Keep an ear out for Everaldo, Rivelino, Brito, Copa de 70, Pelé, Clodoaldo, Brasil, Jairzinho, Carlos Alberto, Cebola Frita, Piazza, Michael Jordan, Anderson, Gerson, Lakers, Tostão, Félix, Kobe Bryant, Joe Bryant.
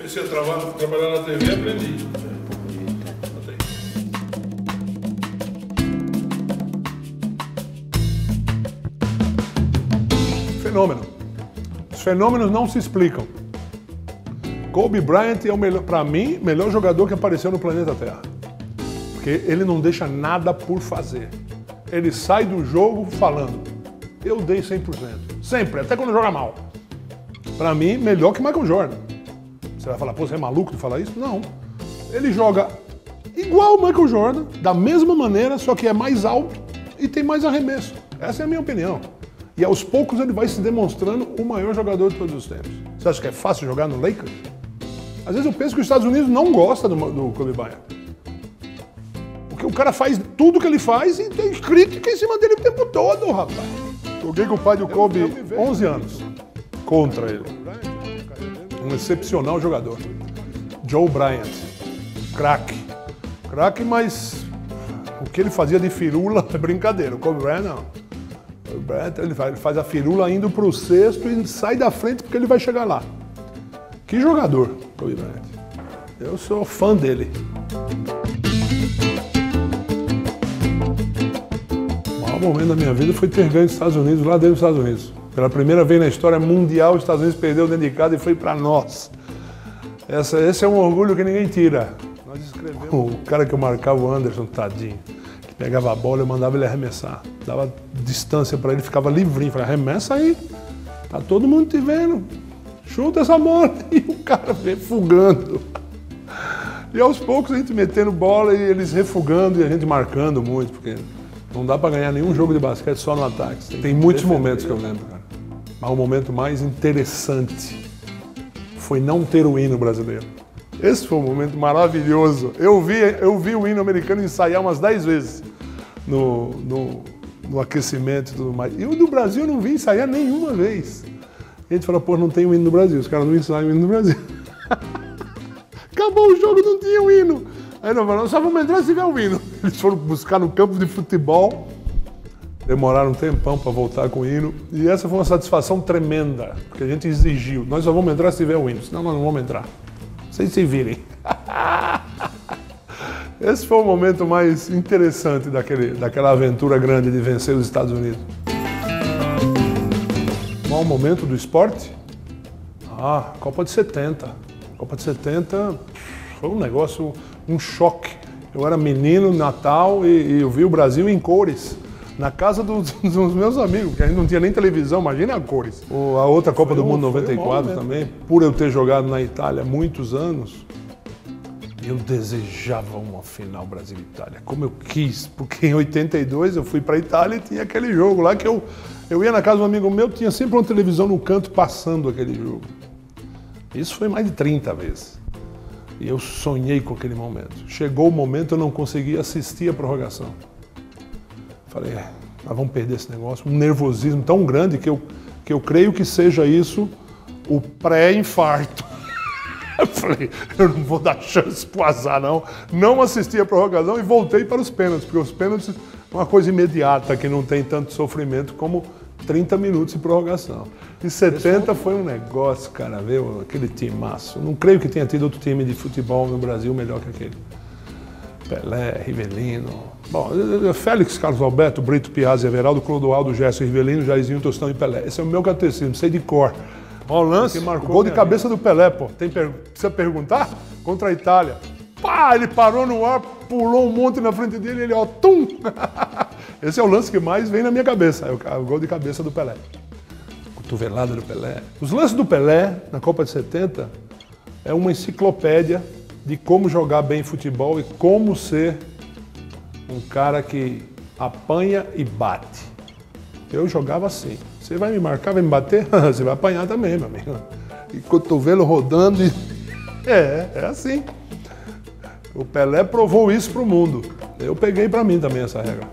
Comecei a trabalhar na TV e aprendi. Fenômeno. Os fenômenos não se explicam. Kobe Bryant é, para mim, o melhor jogador que apareceu no planeta Terra. Porque ele não deixa nada por fazer. Ele sai do jogo falando, eu dei 100%. Sempre, até quando joga mal. Para mim, melhor que Michael Jordan. Você vai falar, pô, você é maluco de falar isso? Não. Ele joga igual o Michael Jordan, da mesma maneira, só que é mais alto e tem mais arremesso. Essa é a minha opinião. E aos poucos ele vai se demonstrando o maior jogador de todos os tempos. Você acha que é fácil jogar no Lakers? Às vezes eu penso que os Estados Unidos não gostam do Kobe Bryant. Porque o cara faz tudo que ele faz e tem crítica em cima dele o tempo todo, rapaz. Joguei com o pai do Kobe 11 anos contra ele. Um excepcional jogador. Joe Bryant. Craque. Craque, mas o que ele fazia de firula é brincadeira. O Kobe Bryant não. O Bryant, ele faz a firula indo para o sexto e sai da frente porque ele vai chegar lá. Que jogador, Kobe Bryant. Eu sou fã dele. O maior momento da minha vida foi ter ganho dos Estados Unidos, lá dentro dos Estados Unidos. Pela primeira vez na história mundial, os Estados Unidos perdeu dentro de casa e foi para nós. Esse é um orgulho que ninguém tira. Nós escrevemos. O cara que eu marcava, o Anderson, tadinho. Pegava a bola, eu mandava ele arremessar. Dava distância para ele, ficava livrinho. Falei, arremessa aí. Tá todo mundo te vendo. Chuta essa bola. E o cara refugando. E aos poucos a gente metendo bola e eles refugando e a gente marcando muito, porque não dá para ganhar nenhum jogo de basquete só no ataque. Tem muitos momentos que eu lembro, cara. Mas o momento mais interessante foi não ter o hino brasileiro. Esse foi um momento maravilhoso. Eu vi o hino americano ensaiar umas 10 vezes no aquecimento e tudo mais. E o do Brasil eu não vi ensaiar nenhuma vez. E a gente falou, pô, não tem o hino do Brasil. Os caras não ensaiam o hino do Brasil. Acabou o jogo, não tinha o hino. Aí nós falamos, só vamos entrar se tiver o hino. Eles foram buscar no campo de futebol. Demoraram um tempão para voltar com o hino. E essa foi uma satisfação tremenda, porque a gente exigiu. Nós só vamos entrar se tiver o hino, senão nós não vamos entrar. Vocês se virem. Esse foi o momento mais interessante daquela aventura grande de vencer os Estados Unidos. Qual o momento do esporte? Ah, Copa de 70. Copa de 70 foi um negócio, um choque. Eu era menino, Natal, e eu vi o Brasil em cores. Na casa dos meus amigos, que a gente não tinha nem televisão, imagina a cores. A outra Copa do Mundo 94 também, por eu ter jogado na Itália há muitos anos, eu desejava uma final Brasil-Itália, como eu quis, porque em 82 eu fui para a Itália e tinha aquele jogo lá que eu ia na casa de um amigo meu, tinha sempre uma televisão no canto passando aquele jogo. Isso foi mais de 30 vezes. E eu sonhei com aquele momento. Chegou o momento, eu não conseguia assistir a prorrogação. Falei, nós vamos perder esse negócio. Um nervosismo tão grande que eu creio que seja isso o pré-infarto. Falei, eu não vou dar chance pro azar, não. Não assisti a prorrogação e voltei para os pênaltis, porque os pênaltis é uma coisa imediata, que não tem tanto sofrimento como 30 minutos de prorrogação. E 70 foi um negócio, cara, viu? Aquele timaço. Não creio que tenha tido outro time de futebol no Brasil melhor que aquele. Pelé, Rivelino... Bom, Félix, Carlos Alberto, Brito, Piazza, Everaldo, Clodoaldo, Gerson, Rivelino, Jairzinho, Tostão e Pelé. Esse é o meu catecismo, sei de cor. Ó, o lance, marcou o gol de cabeça do Pelé, pô. Precisa perguntar? Contra a Itália. Pá, ele parou no ar, pulou um monte na frente dele e ele, ó, tum! Esse é o lance que mais vem na minha cabeça, é o gol de cabeça do Pelé. Cotovelada do Pelé. Os lances do Pelé, na Copa de 70, é uma enciclopédia de como jogar bem futebol e como ser... um cara que apanha e bate. Eu jogava assim. Você vai me marcar, vai me bater? Você vai apanhar também, meu amigo. E cotovelo rodando e... É assim. O Pelé provou isso pro mundo. Eu peguei pra mim também essa regra.